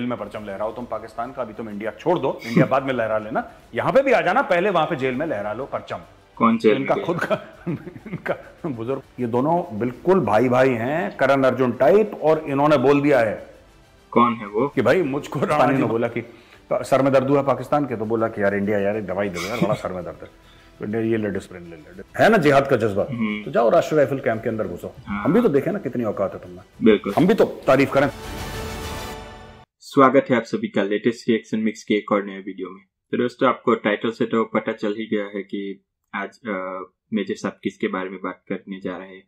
Jail में परचम लहराओ तुम पाकिस्तान का, अभी तुम इंडिया छोड़ दो, इंडिया बाद में लहरा लेना, यहाँ पे भी आ जाना, पहले वहां पे जेल में लहरा लो परचम। कौन जेल? इनका खुद का, इनका बुजुर्ग, ये दोनों बिल्कुल भाई भाई हैं, करण अर्जुन टाइप, और इन्होंने बोल दिया है। कौन है वो? कि भाई मुझको रानी ने बोला कि सर में दर्द हुआ पाकिस्तान के, तो बोला कि यार इंडिया यार दवाई दे दो यार, बड़ा सर में दर्द है, ये लेडिस्प्रिन ले ले, है ना जिहाद का जज्बा, तो जाओ राष्ट्रीय राइफल कैंप के अंदर घुसो। हम भी तो देखें ना कितनी औकात है तुमने, हम भी तो तारीफ करें। स्वागत है आप सभी का लेटेस्ट रिएक्शन मिक्स के एक और नए वीडियो में। तो दोस्तों, आपको टाइटल से तो पता चल ही गया है कि आज मेजर साहब किसके बारे में बात करने जा रहे हैं।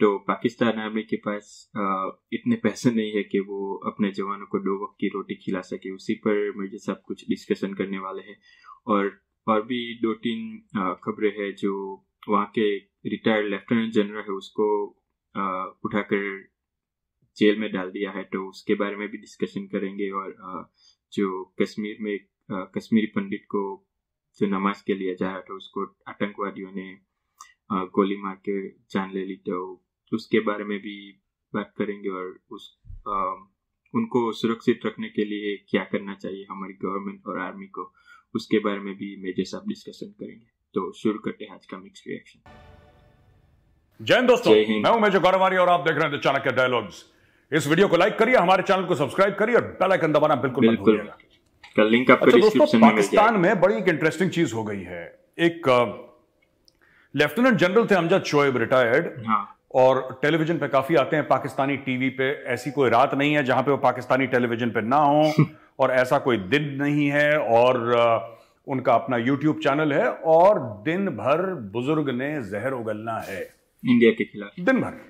तो पाकिस्तान आर्मी के पास इतने पैसे नहीं है कि वो अपने जवानों को दो वक्त की रोटी खिला सके, उसी पर मेजर साहब कुछ डिस्कशन करने वाले हैं। और भी दो तीन खबरें हैं जो वहाँ के रिटायर्ड लेफ्टिनेंट जनरल है उसको उठाकर जेल में डाल दिया है, तो उसके बारे में भी डिस्कशन करेंगे। और जो कश्मीर में कश्मीरी पंडित को जो नमाज के लिए जा रहा था, उसको आतंकवादियों ने गोली मार के जान ले ली, तो उसके बारे में भी बात करेंगे। और उनको सुरक्षित रखने के लिए क्या करना चाहिए हमारी गवर्नमेंट और आर्मी को, उसके बारे में भी मेजर साहब डिस्कशन करेंगे। तो शुरू करते हैं आज का मिक्स रिएक्शन। जय हिंद दोस्तों, मैं हूं मेजर गौरव आर्य और आप देख रहे हैं चाणक्य डायलॉग्स। इस वीडियो को लाइक करिए, हमारे चैनल को सब्सक्राइब करिए और बेल आइकन दबाना बिल्कुल मत भूलिएगा। कल लिंक आपको डिस्क्रिप्शन में मिल जाएगा। पाकिस्तान में बड़ी एक इंटरेस्टिंग चीज हो गई है। एक लेफ्टिनेंट जनरल थे अमजद शोएब, रिटायर्ड, और टेलीविजन पे काफी आते हैं पाकिस्तानी टीवी पे। ऐसी कोई रात नहीं है जहां पे वो पाकिस्तानी टेलीविजन पे ना हो, और ऐसा कोई दिन नहीं है। और उनका अपना यूट्यूब चैनल है, और दिन भर बुजुर्ग ने जहर उगलना है इंडिया के खिलाफ, दिन भर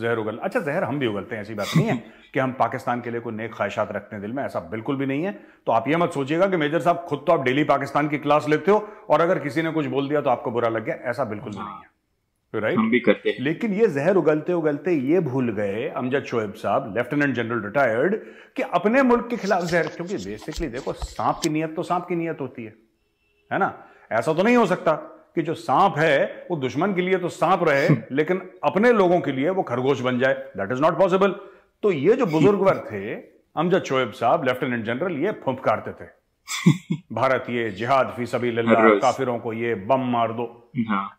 जहर उगलना। अच्छा, जहर हम भी उगलते हैं, ऐसी बात नहीं है कि हम पाकिस्तान के लिए कोई नेक ख्वाहिशात रखते हैं दिल में, ऐसा बिल्कुल भी नहीं है। तो आप ये मत सोचिएगा कि मेजर साहब खुद तो आप डेली पाकिस्तान की क्लास लेते हो और अगर किसी ने कुछ बोल दिया तो आपको बुरा लग गया, ऐसा बिल्कुल नहीं है, राइट? हम भी करते हैं। लेकिन ये जहर उगलते उगलते ये भूल गए अमजद शोएब साहब, लेफ्टिनेंट जनरल रिटायर्ड, कि अपने मुल्क के खिलाफ जहर, क्योंकि बेसिकली देखो सांप की नीयत तो सांप की नीयत होती है ना? ऐसा तो नहीं हो सकता कि जो सांप है वो दुश्मन के लिए तो सांप रहे लेकिन अपने लोगों के लिए वो खरगोश बन जाए, दैट इज नॉट पॉसिबल। तो ये जो बुजुर्गवर थे अमजद शोएब साहब, लेफ्टिनेंट जनरल, ये फुंफकारते थे भारत ये जिहाद फी सबिलिल्लाह, काफिरों को ये बम मार दो।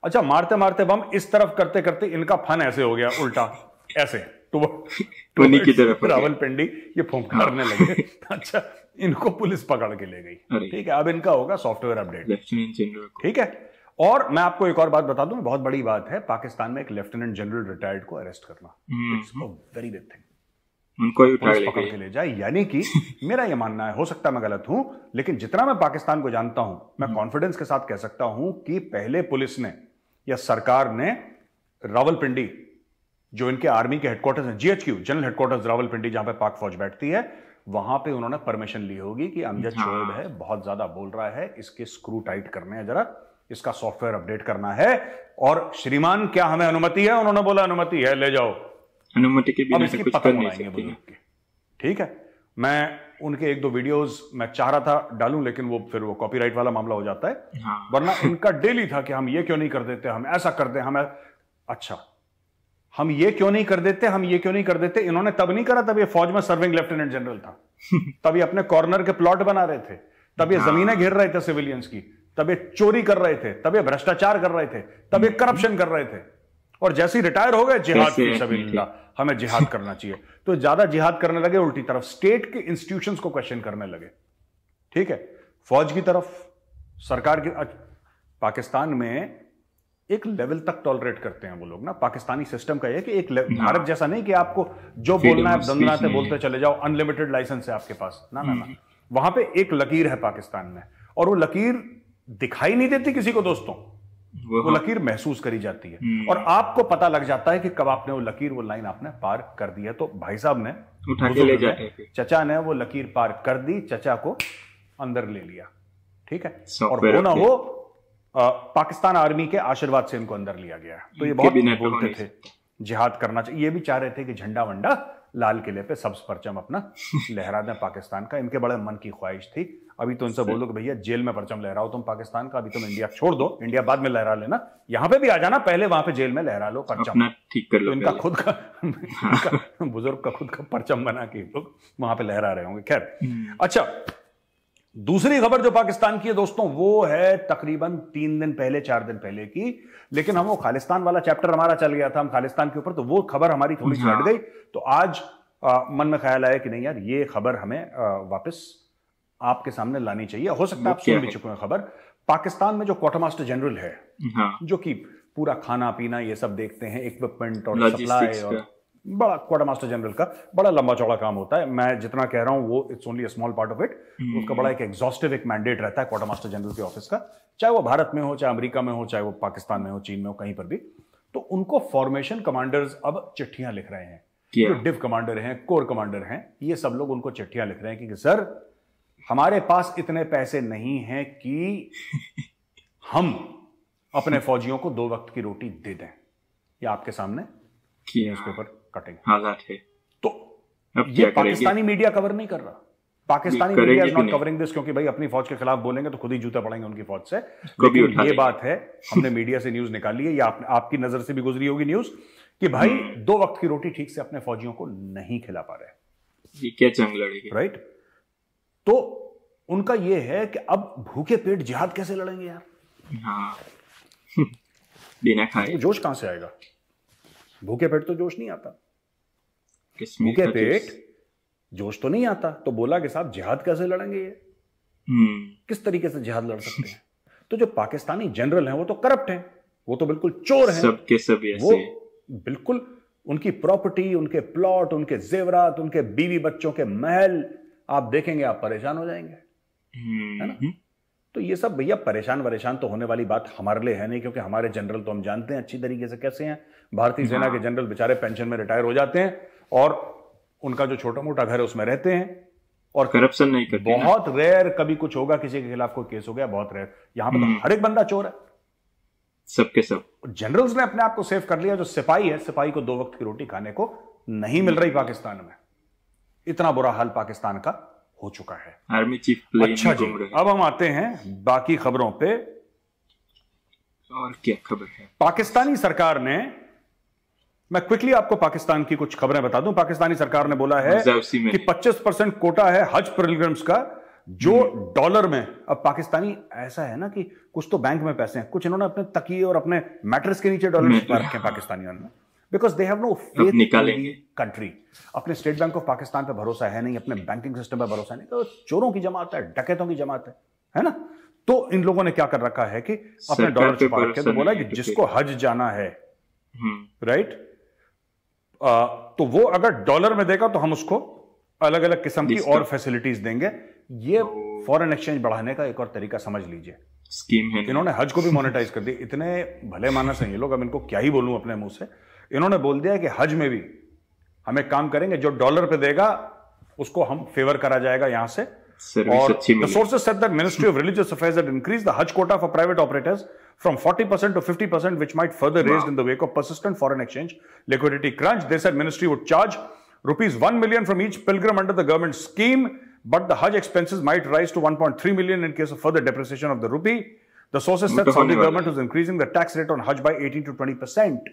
अच्छा, मारते मारते बम इस तरफ करते करते इनका फन ऐसे हो गया, उल्टा ऐसे तो रावलपिंडी ये फुंफकारने लगे। अच्छा, इनको पुलिस पकड़ के ले गई, ठीक है। अब इनका होगा सॉफ्टवेयर अपडेट, ठीक है। और मैं आपको एक और बात बता दूं, बहुत बड़ी बात है पाकिस्तान में एक लेफ्टिनेंट जनरल रिटायर्ड को अरेस्ट करना, it's a very big thing. उनको ही पकड़ के ले जाए, यानी कि मेरा ये मानना है, हो सकता है मैं गलत हूं, लेकिन जितना मैं पाकिस्तान को जानता हूं, मैं कॉन्फिडेंस के साथ कह सकता हूं कि पहले पुलिस ने या सरकार ने रावलपिंडी, जो इनके आर्मी के हेडक्वार्टर्स हैं, जीएचक्यू जनरल हेडक्वार्टर्स रावलपिंडी, जहां पे पाक फौज बैठती है, वहां पे उन्होंने परमिशन ली होगी कि अमजद शोएब है, बहुत ज्यादा बोल रहा है, इसके स्क्रू टाइट करने हैं जरा, इसका सॉफ्टवेयर अपडेट करना है। और श्रीमान क्या हमें अनुमति है? उन्होंने बोला अनुमति है, ले जाओ, अनुमति के बिना से कुछ कर नहीं सकते, ठीक है। मैं उनके एक दो वीडियोस मैं चाह रहा था डालूं, लेकिन वो फिर वो कॉपीराइट वाला मामला हो जाता है, वरना इनका डेली था कि हम ये क्यों नहीं कर देते, हम ऐसा कर दें, हम अच्छा हम ये क्यों नहीं कर देते, हम ये क्यों नहीं कर देते। इन्होंने तब नहीं करा, तब ये फौज में सर्विंग लेफ्टिनेंट जनरल था, तब ये अपने कॉर्नर के प्लॉट बना रहे थे, तब ये जमीनें घेर रहे थे सिविलियंस की, तब ये चोरी कर रहे थे, तब ये भ्रष्टाचार कर रहे थे, तब ये करप्शन कर रहे थे, और जैसे ही रिटायर हो गए जिहाद फी सबिलिल्लाह, हमें जिहाद करना चाहिए, तो ज्यादा जिहाद करने लगे, उल्टी तरफ स्टेट के इंस्टीट्यूशंस को क्वेश्चन करने लगे, ठीक है, फौज की तरफ, सरकार की। पाकिस्तान में एक लेवल तक टॉलरेट करते हैं वो लोग ना, पाकिस्तानी सिस्टम का ये कि एक भारत जैसा नहीं कि आपको जो बोलना है दंदनाते बोलते चले जाओ, अनलिमिटेड लाइसेंस है आपके पास, ना ना ना, वहां पे एक लकीर है पाकिस्तान में, और वो लकीर दिखाई नहीं देती किसी को दोस्तों, वो लकीर महसूस करी जाती है, और आपको पता लग जाता है कि कब आपने वो लकीर, वो लाइन आपने पार कर दी है। तो भाई साहब ने उठा के ले जाते हैं, चचा ने वो लकीर पार कर दी, चचा को अंदर ले लिया, ठीक है। और वो ना हो पाकिस्तान आर्मी के आशीर्वाद से इनको अंदर लिया गया है। तो ये बहुत बोलते थे जिहाद करना चाहिए, ये भी चाह रहे थे कि झंडा वंडा लाल किले पे सब्ज परचम अपना लहरा दें पाकिस्तान का, इनके बड़े मन की ख्वाहिश थी। अभी तो इनसे बोलो कि भैया जेल में परचम लहराओ तुम पाकिस्तान का, अभी तुम इंडिया छोड़ दो, इंडिया बाद में लहरा लेना, यहाँ पे भी आ जाना, पहले वहां पे जेल में लहरा लो परचम, ठीक कर लो। इनका खुद का बुजुर्ग का खुद का परचम बना के लोग वहां पे लहरा रहे होंगे। खैर, अच्छा, दूसरी खबर जो पाकिस्तान की है दोस्तों, वो है तकरीबन 3 दिन पहले 4 दिन पहले की, लेकिन हम वो खालिस्तान वाला चैप्टर हमारा चल गया था, हम खालिस्तान के ऊपर, तो वो खबर हमारी थोड़ी सी हट गई। तो आज मन में ख्याल आया कि नहीं यार, ये खबर हमें वापस आपके सामने लानी चाहिए। हो सकता है आप सुन भी चुके हैं खबर, पाकिस्तान में जो क्वार्टर मास्टर जनरल है, जो कि पूरा खाना पीना ये सब देखते हैं, इक्विपमेंट और सप्लाई, और बड़ा क्वार्टर मास्टर जनरल का बड़ा लंबा चौड़ा काम होता है। मैं जितना कह रहा हूं वो it's only a small part of it. उसका बड़ा एक एग्जॉस्टिव एक मैंडेट रहता है क्वार्टर मास्टर जनरल के ऑफिस का, चाहे वो भारत में हो, चाहे अमेरिका में हो, चाहे वो पाकिस्तान में हो, चीन में हो, कहीं पर भी। तो उनको फॉर्मेशन कमांडर्स अब चिट्ठियां लिख रहे हैं, जो डिव कमांडर हैं, कोर कमांडर हैं, ये सब लोग उनको चिट्ठियां लिख रहे हैं कि सर हमारे पास इतने पैसे नहीं हैं कि हम अपने फौजियों को 2 वक्त की रोटी दे दें। ये आपके सामने न्यूज़पेपर कटिंग हालात है। तो ये पाकिस्तानी मीडिया कवर नहीं कर रहा, Pakistani media is not covering this, क्योंकि भाई अपनी फौज के खिलाफ बोलेंगे तो खुद ही जूता पड़ेंगे उनकी फौज से। लेकिन ये बात है, हमने मीडिया से न्यूज निकाली है, या आपकी नजर से भी गुजरी होगी न्यूज, कि भाई 2 वक्त की रोटी ठीक से अपने फौजियों को नहीं खिला पा रहे, ये क्या जंग लड़ेगी, राइट? तो उनका ये है कि अब भूखे पेट जिहाद कैसे लड़ेंगे यार, हाँ, बिना खाए जोश कहां से आएगा? भूखे पेट तो जोश नहीं आता, भूखे पेट जोश तो नहीं आता, तो बोला कि साहब जिहाद कैसे लड़ेंगे ये? किस तरीके से जिहाद लड़ सकते हैं? तो जो पाकिस्तानी जनरल हैं वो तो करप्ट हैं, वो तो बिल्कुल चोर हैं, सबके सब ऐसे, वो बिल्कुल उनकी प्रॉपर्टी, उनके प्लॉट, उनके जेवरात, उनके बीवी बच्चों के महल आप देखेंगे, आप परेशान हो जाएंगे, है ना? तो ये सब भैया परेशान वरेशान तो होने वाली बात हमारे लिए है नहीं, क्योंकि हमारे जनरल तो हम जानते हैं अच्छी तरीके से कैसे हैं। भारतीय सेना के जनरल बेचारे पेंशन में रिटायर हो जाते हैं और उनका जो छोटा मोटा घर है उसमें रहते हैं और करप्शन नहीं करते। बहुत रेयर कभी कुछ होगा, किसी के खिलाफ कोई केस हो गया, बहुत रेयर। यहाँ पर तो हर एक बंदा चोर है, सबके सब। जनरल्स ने अपने आप को सेव कर लिया, जो सिपाही है, सिपाही को 2 वक्त की रोटी खाने को नहीं मिल रही पाकिस्तान में, इतना बुरा हाल पाकिस्तान का हो चुका है। Army chief. अच्छा जी, अब हम आते हैं बाकी खबरों पे। और क्या खबर है? पाकिस्तानी सरकार ने, मैं क्विकली आपको पाकिस्तान की कुछ खबरें बता दूं, पाकिस्तानी सरकार ने बोला है कि 25% कोटा है हज पिलग्रिम्स का, जो डॉलर में। अब पाकिस्तानी ऐसा है ना कि कुछ तो बैंक में पैसे हैं, कुछ इन्होंने अपने तकिए और अपने मैट्रेस के नीचे डॉलर छुपा रखे हैं पाकिस्तानियों ने, because they have no faith in country. अपने स्टेट बैंक ऑफ पाकिस्तान पे भरोसा है नहीं, अपने बैंकिंग सिस्टम पे भरोसा नहीं, तो चोरों की जमात है, डकैतों की जमात है ना? तो इन लोगों ने क्या कर रखा है कि अपने डॉलर छुपा रखे, तो बोला कि जिसको हज जाना है, राइट, तो वो अगर डॉलर में देगा तो हम उसको अलग अलग किस्म की और फैसिलिटीज देंगे। ये फॉरेन एक्सचेंज बढ़ाने का एक और तरीका समझ लीजिए, स्कीम है। इन्होंने हज को भी मोनेटाइज कर दिया, इतने भले मानस हैं ये लोग, अब इनको क्या ही बोलूं अपने मुंह से। इन्होंने बोल दिया कि हज में भी हम एक काम करेंगे, जो डॉलर पे देगा उसको हम फेवर करा जाएगा यहां से। और the sources said that ministry of religious affairs had increased the hajj quota for private operators from 40% to 50%, which might further raise in the wake of persistent foreign exchange liquidity crunch. They said ministry would charge ₹1 million from each pilgrim under the government scheme, but the hajj expenses might rise to $1.3 million in case of further depreciation of the rupee. The sources said Saudi government was increasing the tax rate on hajj by 18 to 20%.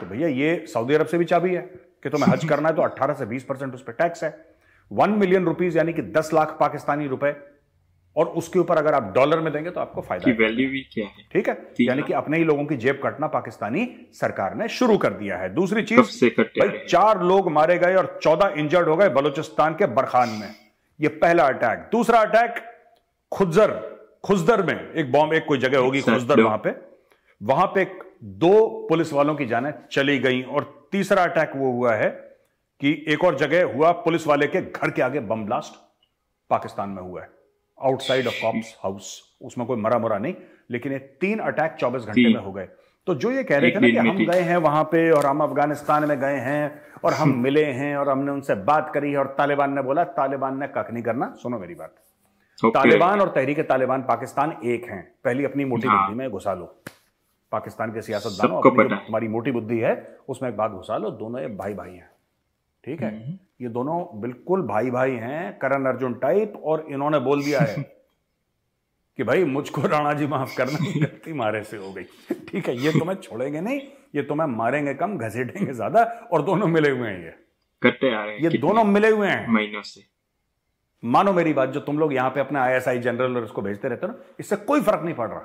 तो भैया ये Saudi अरब से भी चाबी है कि तुम्हें हज करना है तो 18 से 20% उस पर टैक्स है। 1 million rupees यानी कि 10 लाख पाकिस्तानी रुपए, और उसके ऊपर अगर आप डॉलर में देंगे तो आपको फायदा, वैल्यू भी क्या है, ठीक है? यानी कि अपने ही लोगों की जेब कटना पाकिस्तानी सरकार ने शुरू कर दिया है। दूसरी चीज, भाई 4 लोग मारे गए और 14 इंजर्ड हो गए बलोचिस्तान के बरखान में, ये पहला अटैक। दूसरा अटैक खुजदर में, एक बॉम्ब, एक कोई जगह होगी खुजदर, वहां पे 2 पुलिस वालों की जानें चली गई। और तीसरा अटैक वो हुआ है कि एक और जगह हुआ, पुलिस वाले के घर के आगे बम ब्लास्ट पाकिस्तान में हुआ है, आउटसाइड ऑफ कॉप्स हाउस, उसमें कोई मरा मुरा नहीं, लेकिन ये 3 अटैक 24 घंटे में हो गए। तो जो ये कह रहे थे ना कि हम गए हैं वहां पे और हम अफगानिस्तान में गए हैं और हम मिले हैं और हमने उनसे बात करी है, और तालिबान ने बोला, तालिबान ने कख नहीं करना। सुनो मेरी बात, तालिबान और तहरीक-ए-तालिबान पाकिस्तान एक हैं, पहली अपनी मोटी बुद्धि में घुसा लो। पाकिस्तान के सियासतदानों, तुम्हारी मोटी बुद्धि है उसमें एक बात घुसा लो, दोनों ये भाई भाई हैं, ठीक है? ये दोनों बिल्कुल भाई भाई हैं, करण अर्जुन टाइप, और इन्होंने बोल दिया है कि भाई मुझको राणा जी माफ करना, गलती मारे से हो गई, ठीक है, ये तुम्हें छोड़ेंगे नहीं, ये तुम्हें मारेंगे कम, घसीटेंगे ज्यादा, और दोनों मिले हुए हैं, ये करते आ रहे हैं, ये दोनों मिले हुए हैं महीनों से। मानो मेरी बात, जो तुम लोग यहाँ पे अपने ISI जनरल और उसको भेजते रहते हो ना, इससे कोई फर्क नहीं पड़ रहा,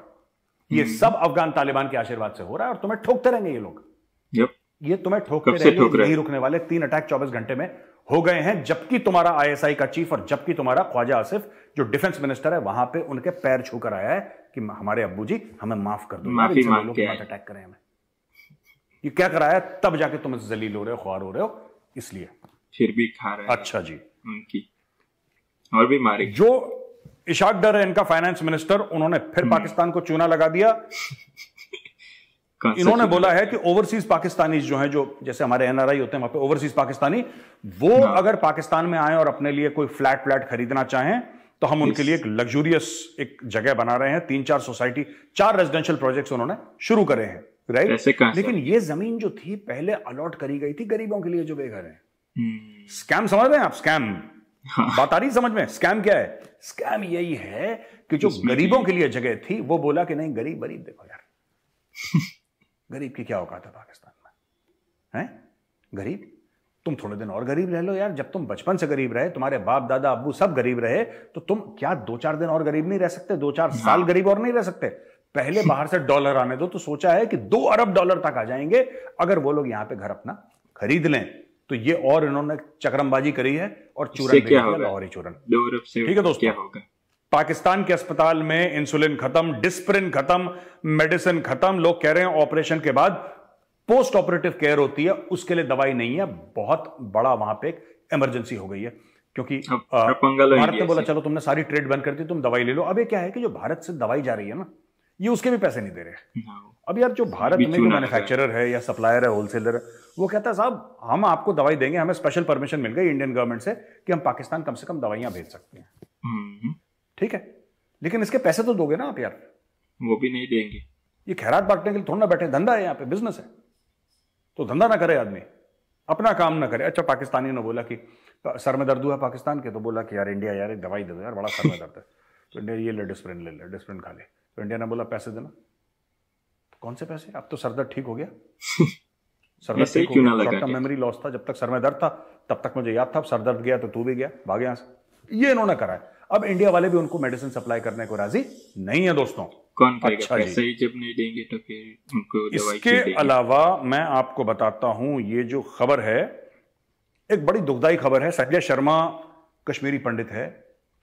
ये सब अफगान तालिबान के आशीर्वाद से हो रहा है, और तुम्हें ठोकते रहेंगे ये लोग, ये तुम्हें ठोकते रहेंगे, नहीं रुकने वाले। 3 अटैक 24 घंटे में हो गए हैं, जबकि तुम्हारा ISI का चीफ और जबकि तुम्हारा ख्वाजा आसिफ जो डिफेंस मिनिस्टर है वहां पे उनके पैर छूकर आया है कि हमारे अब्बू जी हमें माफ कर दो, लोग अटैक करें हमें, ये क्या कराया, तब जाके तुम जलील हो रहे हो, ख्वार हो रहे हो, इसलिए फिर भी खा रहे हैं। अच्छा जी, उनकी और भी मारे। जो इशाक डर है इनका फाइनेंस मिनिस्टर, उन्होंने फिर पाकिस्तान को चूना लगा दिया। इन्होंने बोला है कि ओवरसीज पाकिस्तानी जो हैं, जो जैसे हमारे NRI होते हैं वहां पे ओवरसीज पाकिस्तानी, वो अगर पाकिस्तान में आए और अपने लिए कोई फ्लैट फ्लैट खरीदना चाहें तो हम उनके लिए एक लग्जूरियस एक जगह बना रहे हैं। 3-4 सोसाइटी, 4 रेजिडेंशियल प्रोजेक्ट्स उन्होंने शुरू करे हैं, राइट। लेकिन ये जमीन जो थी पहले अलॉट करी गई थी गरीबों के लिए जो बेघर हैं। स्कैम समझ रहे हैं आप? स्कैम बात आ रही समझ में? स्कैम क्या है? स्कैम यही है कि जो गरीबों के लिए जगह थी वो बोला कि नहीं, गरीब गरीब देखो यार, गरीब की क्या औकात है पाकिस्तान में, हैं गरीब, तुम थोड़े दिन और गरीब रह लो यार, जब तुम बचपन से गरीब रहे, तुम्हारे बाप दादा अब्बू सब गरीब रहे, तो तुम क्या 2-4 दिन और गरीब नहीं रह सकते, 2-4 साल गरीब और नहीं रह सकते? पहले बाहर से डॉलर आने दो, तो सोचा है कि $2 अरब तक आ जाएंगे अगर वो लोग यहाँ पे घर अपना खरीद लें, तो ये और इन्होंने चक्रमबाजी करी है और चूरन और ही चूरन। ठीक है दोस्तों, पाकिस्तान के अस्पताल में इंसुलिन खत्म, डिस्प्रिन खत्म, मेडिसिन खत्म, लोग कह रहे हैं ऑपरेशन के बाद पोस्ट ऑपरेटिव केयर होती है, उसके लिए दवाई नहीं है, बहुत बड़ा वहां पे इमरजेंसी हो गई है, क्योंकि भारत ने बोला चलो तुमने सारी ट्रेड बंद कर दी, तुम दवाई ले लो। अब ये क्या है कि जो भारत से दवाई जा रही है ना, ये उसके भी पैसे नहीं दे रहे। अब यार जो भारत में जो मैन्युफैक्चरर है या सप्लायर है, होलसेलर है, वो कहता है साहब हम आपको दवाई देंगे, हमें स्पेशल परमिशन मिल गई इंडियन गवर्नमेंट से कि हम पाकिस्तान कम से कम दवाइयां भेज सकते हैं, ठीक है, लेकिन इसके पैसे तो दोगे ना आप यार, वो भी नहीं देंगे। ये खैरात बांटने के लिए थोड़ा ना बैठे, धंधा है यहाँ पे, बिजनेस है, तो धंधा ना करे आदमी, अपना काम ना करे। अच्छा, पाकिस्तानी ने बोला कि सर में दर्द हुआ पाकिस्तान के, तो बोला कि यार इंडिया यार एक दवाई दे दो यार, बड़ा सर में दर्द है, तो इंडिया ये ले डिस्प्रिन ले ले, डिस्प्रिन खा ले, तो इंडिया ने बोला पैसे देना, तो कौन से पैसे, अब तो सर दर्द ठीक हो गया, सर में ठीक हो गया, शॉर्ट टर्म मेमोरी लॉस था, जब तक सर में दर्द था तब तक मुझे याद था, सर दर्द गया तो तू भी गया, भाग यहाँ से। ये इन्होंने करा है। अब इंडिया वाले भी उनको मेडिसिन सप्लाई करने को राजी नहीं है दोस्तों, कौन करेगा, पैसे ही जब नहीं देंगे तो फिर उनको दवाई क्यों देंगे। इसके अलावा मैं आपको बताता हूं, ये जो खबर है एक बड़ी दुखदाई खबर है। संजय शर्मा कश्मीरी पंडित है,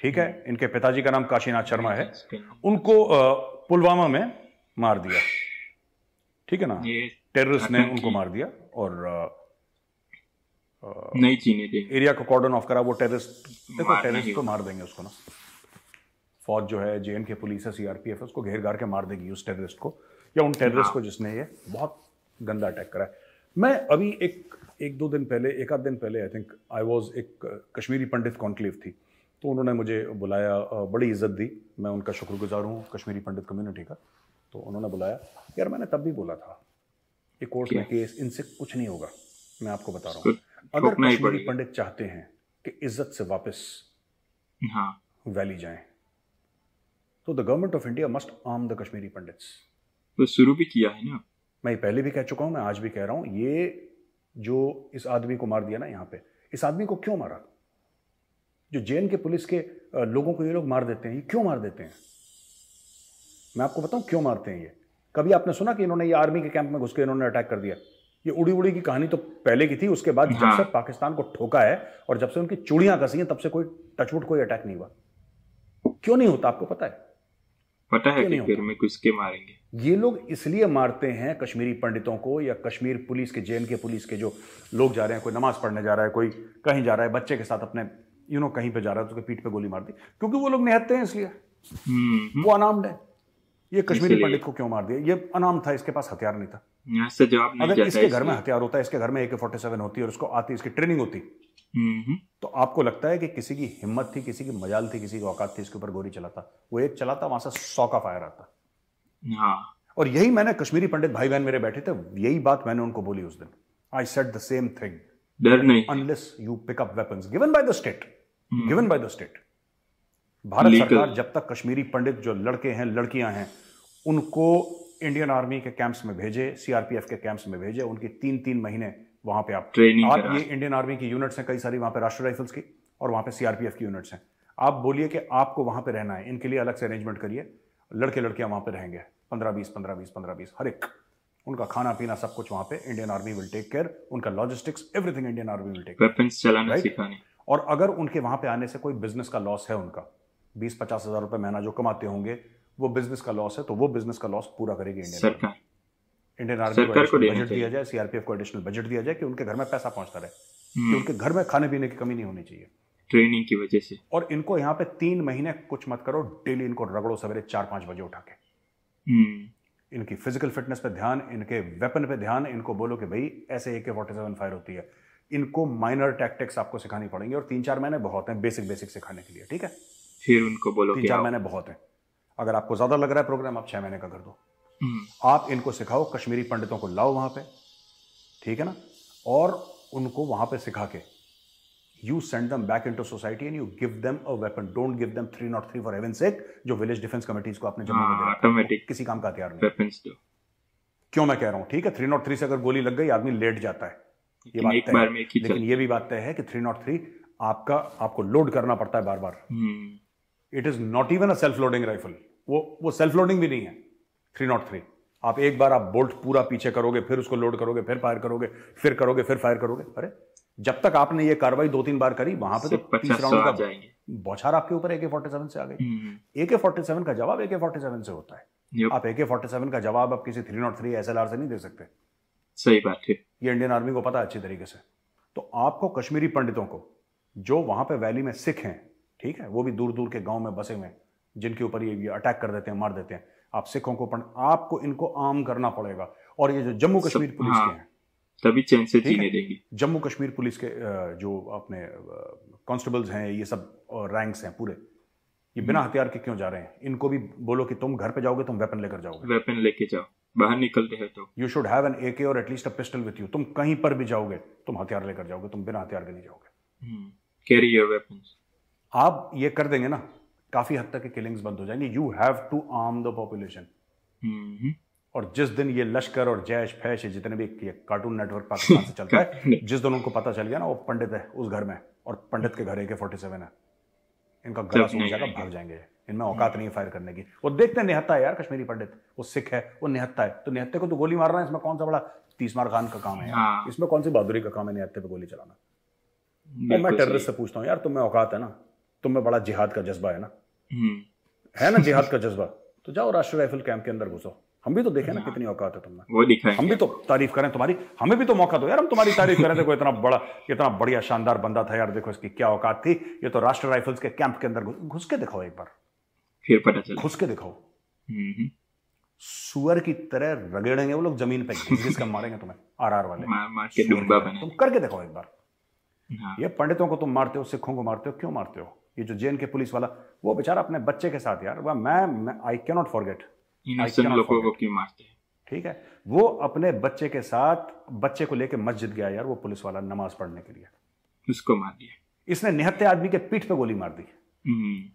ठीक है, इनके पिताजी का नाम काशीनाथ शर्मा है, उनको पुलवामा में मार दिया, ठीक है ना, टेररिस्ट ने उनको मार दिया और नहीं चीनी देंगे, एरिया को कॉर्डन ऑफ करा, वो टेररिस्ट, देखो टेररिस्ट को मार देंगे उसको ना, फौज जो है, JK पुलिस है, CRPF है, उसको घेर घार के मार देगी उस टेररिस्ट को या उन टेररिस्ट को जिसने ये बहुत गंदा अटैक करा है। मैं अभी एक आध दिन पहले आई थिंक आई वाज, एक कश्मीरी पंडित कॉन्क्लेव थी, तो उन्होंने मुझे बुलाया, बड़ी इज्जत दी, मैं उनका शुक्रगुजार हूँ कश्मीरी पंडित कम्युनिटी का। तो उन्होंने बुलाया, यार मैंने तब भी बोला था ये कोर्ट में केस, इनसे कुछ नहीं होगा, मैं आपको बता रहा हूँ, अगर कश्मीरी पंडित चाहते हैं कि इज्जत से वापस वैली जाएं, तो the government of India must arm the Kashmiri pandits. तो शुरू भी किया है ना, मैं पहले भी कह चुका हूं, मैं आज भी कह रहा हूं, ये जो इस आदमी को मार दिया ना यहाँ पे, इस आदमी को क्यों मारा, जो JK पुलिस के लोगों को ये लोग मार देते हैं, ये क्यों मार देते हैं, मैं आपको बताऊं क्यों मारते हैं ये। कभी आपने सुना कि इन्होंने ये आर्मी के कैंप में घुस के इन्होंने अटैक कर दिया? ये उड़ी उड़ी की कहानी तो पहले की थी, उसके बाद जब से पाकिस्तान को ठोका है और जब से उनकी चूड़ियां कसी हैं, तब से कोई टचवुड कोई अटैक नहीं हुआ। क्यों नहीं होता, आपको पता है? पता है कि फिर में किसके मारेंगे ये लोग, इसलिए मारते हैं कश्मीरी पंडितों को या कश्मीर पुलिस के, JK पुलिस के जो लोग जा रहे हैं, कोई नमाज पढ़ने जा रहा है, कोई कहीं जा रहा है बच्चे के साथ अपने कहीं पे जा रहा है, उसके पीठ पे गोली मार दी, क्योंकि वो लोग निहत्ते हैं, इसलिए वो अनार्म्ड है। ये कश्मीरी पंडित को क्यों मार दिया? ये अनाम था, इसके पास हथियार नहीं था, यहाँ से जवाब नहीं जाता। इसके घर में हथियार होता है, इसके घर में AK-47 होती है और उसको आती, इसकी ट्रेनिंग होती, तो आपको लगता है कि किसी की हिम्मत थी, किसी की मजाल थी, किसी की औकात थी इसके ऊपर गोली चलाता? वो एक चलाता, वहां से 100 का फायर आता। हाँ। और यही मैंने कश्मीरी पंडित भाई बहन मेरे बैठे थे, यही बात मैंने उनको बोली उस दिन, I said the same thing, डर नहीं, unless you pick up weapons given by the state, Bharat सरकार जब तक कश्मीरी पंडित जो लड़के हैं लड़कियां हैं उनको इंडियन आर्मी के कैंप्स में भेजे, सीआरपीएफ के कैंप्स में भेजे, उनकी तीन तीन महीने वहां पे आप ट्रेनिंग, आप ये इंडियन आर्मी की यूनिट्स हैं कई सारी वहां पे, राष्ट्रीय राइफल्स की और वहां पे सीआरपीएफ की यूनिट्स हैं, आप बोलिए कि आपको वहां पे रहना है, इनके लिए अलग से अरेंजमेंट करिए, लड़के लड़कियां वहां पे रहेंगे 15-20 हर एक, उनका खाना पीना सब कुछ वहां पे Indian army will take care, उनका logistics everything Indian army will take care. और अगर उनके वहां पे आने से कोई बिजनेस का लॉस है, उनका 20-50 हज़ार रुपए महीना जो कमाते होंगे वो बिजनेस का लॉस है, तो वो बिजनेस का लॉस पूरा करेगी इंडियन आर्मी को बजट दिया जाए, सीआरपीएफ को एडिशनल बजट दिया जाए कि उनके घर में पैसा पहुंचता रहे, कि उनके घर में खाने पीने की कमी नहीं होनी चाहिए ट्रेनिंग की वजह से। और इनको यहाँ पे 3 महीने कुछ मत करो, डेली इनको रगड़ो सवेरे 4-5 बजे उठा के, इनकी फिजिकल फिटनेस पे ध्यान, इनके वेपन पे ध्यान, इनको बोलो कि भाई ऐसे AK-47 फायर होती है, इनको माइनर टैक्टिक्स आपको सिखानी पड़ेंगी, और 3-4 महीने बहुत हैं बेसिक सिखाने के लिए, ठीक है, फिर उनको बोलो 3-4 महीने बहुत है, अगर आपको ज्यादा लग रहा है प्रोग्राम आप 6 महीने का कर दो, आप इनको सिखाओ, कश्मीरी पंडितों को लाओ वहां पे, ठीक है ना, और उनको वहां पे सिखा के you send them back into society and you give them a weapon, don't give them 303 for heaven sake जो विलेज डिफेंस कमिटीज को आपने जमा में ऑटोमेटिक किसी काम का हथियार नहीं, क्यों मैं कह रहा हूं, ठीक है 303 से अगर गोली लग गई आदमी लेट जाता है ये बात तय है, लेकिन ये भी बात तय है कि 303 आपका आपको लोड करना पड़ता है बार बार, it is not even a self loading rifle, वो सेल्फ लोडिंग भी नहीं है 303, आप एक बार आप बोल्ट पूरा पीछे करोगे, फिर उसको लोड करोगे, फिर फायर करोगे, फिर करोगे, फिर फायर करोगे, अरे जब तक आपने ये कार्रवाई 2-3 बार करी वहां पे तो 30 राउंड का बौछार आपके ऊपर AK-47 से आ गई। AK-47 का जवाब AK-47 से होता है, आप AK-47 का जवाब आप किसी 303 SLR से नहीं दे सकते, सही बात है, ये इंडियन आर्मी को पता अच्छी तरीके से। तो आपको कश्मीरी पंडितों को जो वहां पे वैली में सिख हैं, ठीक है, वो भी दूर दूर के गांव में बसे हुए जिनके ऊपर ये अटैक कर देते हैं, मार देते हैं, आप सिखों को आपको इनको आम करना पड़ेगा। और ये जो जम्मू कश्मीर पुलिस के हैं तभी चैन से जीने देंगे, जम्मू कश्मीर पुलिस के जो अपने कांस्टेबल्स हैं ये सब रैंक्स हैं पूरे, ये बिना हथियार के क्यों जा रहे हैं, इनको भी बोलो कि तुम घर पे जाओगे तुम वेपन लेकर जाओगे, वेपन लेके जाओ, बाहर निकलते हैं तो you should have an AK और at least a pistol with you, तुम कहीं पर भी जाओगे तुम हथियार लेकर जाओगे, तुम बिना हथियार के नहीं जाओगे, कैरी योर वेपन्स। आप ये कर देंगे ना काफी हद तक किलिंग्स बंद हो जाएंगी, you have to arm the population. और जिस दिन ये लश्कर और जैश फैश जितने भी कार्टून नेटवर्क पाकिस्तान से चलता है, जिस दिन उनको पता चल गया ना वो पंडित है उस घर में और पंडित के घर AK-47 है, इनका गला सूख जाएगा, भाग जाएंगे, इनमें औकात नहीं फायर करने की। वो देखते हैं निहत्ता है यार कश्मीरी पंडित, वो सिख है वो निहत्ता है, तो निहत्ते को तो गोली मारना है, इसमें कौन सा बड़ा 30 मार खान का काम है यार, इसमें कौन सी बहादुरी का काम है निहत्ते पे गोली चलाना। मैं टेररिस्ट से पूछता हूँ यार तुम्हें औकात है ना, तुम्हें बड़ा जिहाद का जज्बा है ना, है ना जिहाद का जज्बा, तो जाओ राष्ट्रीय राइफल कैंप के अंदर घुसो, हम भी तो देखें ना कितनी औकात है तुमने, वो दिखाएं, हम भी तो तारीफ करें तुम्हारी, हमें भी तो मौका दो यार, हम तुम्हारी तारीफ करें, देखो इतना बढ़िया शानदार बंदा था यार, देखो इसकी क्या औकात थी, ये तो राष्ट्र राइफल्स के कैंप के अंदर घुस के दिखाओ एक बार, फिर पता चले, घुस के दिखाओ, सुअर की तरह रगड़ेंगे वो लोग जमीन पे, घिस के मारेंगे तुम्हें RR वाले, तुम करके दिखाओ एक बार। ये पंडितों को तुम मारते हो, सिखों को मारते हो, क्यों मारते हो? ये जो JK पुलिस वाला वो बेचारा अपने बच्चे के साथ यार, मैं I can not forget, innocent लोगों को क्यों मारते हैं, ठीक है, वो अपने बच्चे के साथ बच्चे को लेके मस्जिद गया यार वो पुलिस वाला नमाज पढ़ने के लिए, उसको मार दिया, इसने निहत्ते आदमी के पीठ पे गोली मार दी,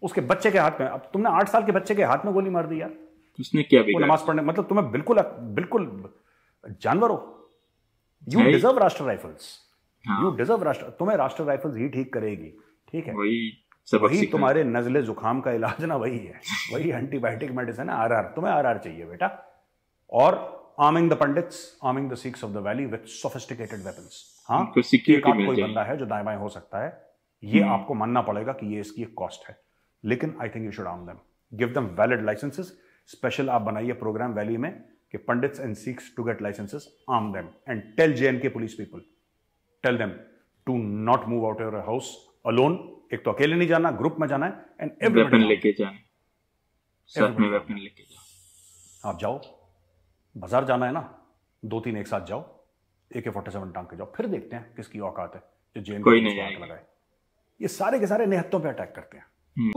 उसके बच्चे के हाथ में, अब तुमने 8 साल के बच्चे के हाथ में गोली मार दी यार, उसने क्या बिगाड़ा नमाज पढ़ने, मतलब तुम्हें बिल्कुल जानवर हो। You deserve Rashtra rifles, you deserve Rashtra, तुम्हें राष्ट्र राइफल्स ही ठीक करेगी, ठीक है, वही तुम्हारे नजले जुखाम का इलाज ना वही है, वही एंटीबायोटिक मेडिसिन है RR, तुम्हें RR चाहिए बेटा। और arming the pandits, arming the Sikhs of the valley with sophisticated weapons, हाँ कोई बंदा है जो दाएं बाएं हो सकता है, ये आपको मानना पड़ेगा कि ये इसकी एक कॉस्ट है, लेकिन I think you should arm them, give them valid licences, special आप बनाइए प्रोग्राम वैली में कि pandits and Sikhs to get licences, arm them and tell JK police people, tell them to not move out your house alone, एक तो अकेले नहीं जाना, group में जाना है, एंड एवरीबॉडी लेके जाना, साथ में वेपन लेके जाओ। आप जाओ बाजार जाना है ना, 2-3 एक साथ जाओ, AK-47 टांग के जाओ, फिर देखते हैं किसकी औकात है जो JK लगाए। ये सारे के सारे निहत्तों पे अटैक करते हैं।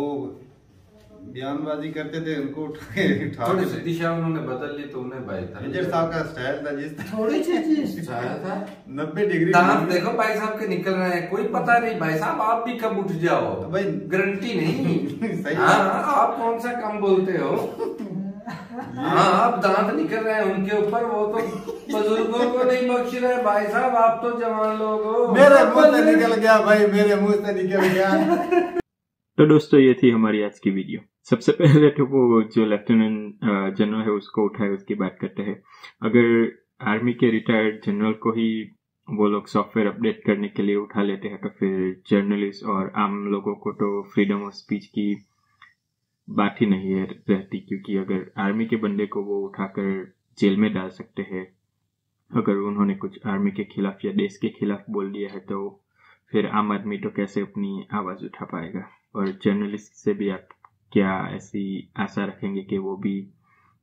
बयानबाजी करते थे उनको थोड़ी सी दिशा उन्होंने बदल ली तो उन्हें मेजर साहब का स्टाइल था जिस थोड़ी सी स्टाइल था 90 डिग्री। देखो भाई साहब के निकल रहे हैं, कोई पता नहीं भाई साहब आप भी कब उठ जाओ तो भाई गारंटी नहीं। सही आप कौन सा कम बोलते हो। हाँ आप दांत निकल रहे हैं उनके ऊपर, वो तो बुजुर्गों को नहीं बख्श रहे भाई साहब, आप तो जवान लोग हो। मेरे मुंह से निकल गया भाई, मेरे मुंह से निकल गया। तो दोस्तों ये थी हमारी आज की वीडियो। सबसे पहले तो वो जो लेफ्टिनेंट जनरल है उसको उठाए उसकी बात करते हैं। अगर आर्मी के रिटायर्ड जनरल को ही वो लोग सॉफ्टवेयर अपडेट करने के लिए उठा लेते हैं तो फिर जर्नलिस्ट और आम लोगों को तो फ्रीडम ऑफ स्पीच की बात ही नहीं रहती, क्योंकि अगर आर्मी के बंदे को वो उठाकर जेल में डाल सकते हैं अगर उन्होंने कुछ आर्मी के खिलाफ या देश के खिलाफ बोल दिया है, तो फिर आम आदमी तो कैसे अपनी आवाज़ उठा पाएगा। और जर्नलिस्ट से भी आप क्या ऐसी आशा रखेंगे कि वो भी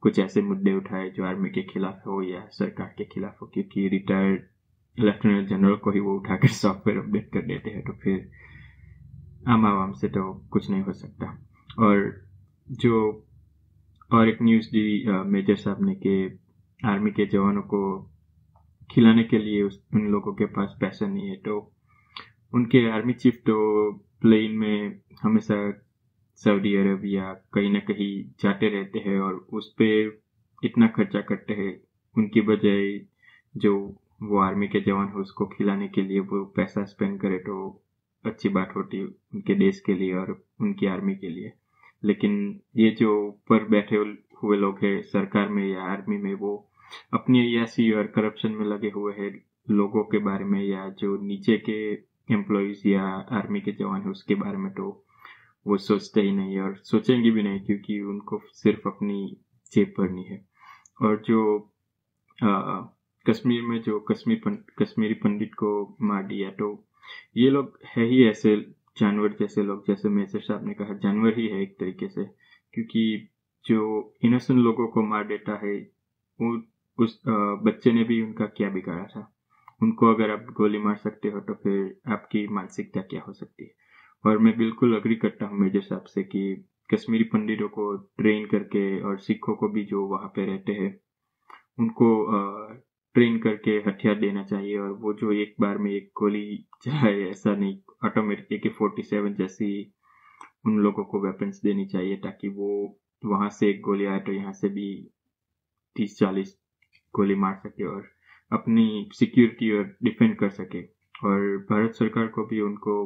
कुछ ऐसे मुद्दे उठाए जो आर्मी के खिलाफ हो या सरकार के खिलाफ हो, क्योंकि रिटायर्ड लेफ्टिनेंट जनरल को ही वो उठाकर सॉफ्टवेयर अपडेट कर देते हैं तो फिर आम आवाम से तो कुछ नहीं हो सकता। और एक न्यूज़ दी मेजर साहब ने कि आर्मी के जवानों को खिलाने के लिए उन लोगों के पास पैसा नहीं है, तो उनके आर्मी चीफ तो प्लेन में हमेशा सऊदी अरब या कहीं ना कहीं जाते रहते हैं और उस पर इतना खर्चा करते हैं, उनकी बजाय जो वो आर्मी के जवान हो उसको खिलाने के लिए वो पैसा स्पेंड करे तो अच्छी बात होती उनके देश के लिए और उनकी आर्मी के लिए। लेकिन ये जो ऊपर बैठे हुए लोग हैं सरकार में या आर्मी में, वो अपनी अय्याशी और करप्शन में लगे हुए हैं लोगों के बारे में या जो नीचे के एम्प्लॉयज या आर्मी के जवान है उसके बारे में तो वो सोचते ही नहीं और सोचेंगे भी नहीं, क्योंकि उनको सिर्फ अपनी जेब भरनी है। और जो कश्मीर में जो कश्मीरी पंडित को मार दिया, तो ये लोग है ही ऐसे जानवर जैसे लोग, जैसे मेजर साहब ने कहा जानवर ही है एक तरीके से, क्योंकि जो इनोसेंट लोगों को मार देता है उस बच्चे ने भी उनका क्या बिगाड़ा था। उनको अगर आप गोली मार सकते हो तो फिर आपकी मानसिकता क्या हो सकती है। और मैं बिल्कुल अग्री करता हूँ मेजर साहब से कि कश्मीरी पंडितों को ट्रेन करके और सिखों को भी जो वहाँ पे रहते हैं उनको ट्रेन करके हथियार देना चाहिए, और वो जो एक बार में एक गोली चाहे ऐसा नहीं, ऑटोमेटिक AK-47 जैसी उन लोगों को वेपन्स देनी चाहिए ताकि वो वहाँ से एक गोली आए तो यहाँ से भी 30-40 गोली मार सके और अपनी सिक्योरिटी और डिफेंड कर सके। और भारत सरकार को भी उनको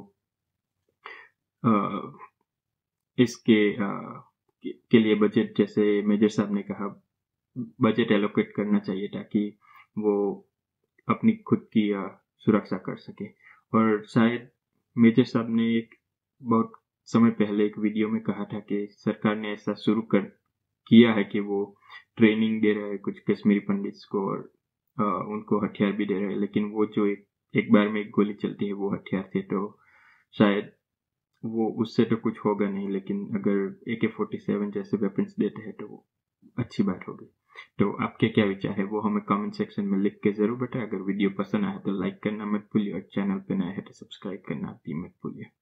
इसके लिए बजट, जैसे मेजर साहब ने कहा, बजट एलोकेट करना चाहिए ताकि वो अपनी खुद की सुरक्षा कर सके। और शायद मेजर साहब ने एक बहुत समय पहले एक वीडियो में कहा था कि सरकार ने ऐसा शुरू कर किया है कि वो ट्रेनिंग दे रहा है कुछ कश्मीरी पंडित्स को और उनको हथियार भी दे रहे हैं, लेकिन वो जो एक बार में एक गोली चलती है वो हथियार से, तो शायद वो उससे तो कुछ होगा नहीं, लेकिन अगर AK-47 जैसे वेपन्स देते हैं तो वो अच्छी बात होगी। तो आपके क्या विचार है वो हमें कमेंट सेक्शन में लिख के जरूर बताएं। अगर वीडियो पसंद आया तो लाइक करना मत भूलिए और चैनल पर नया है तो सब्सक्राइब करना भी मत भूलिए।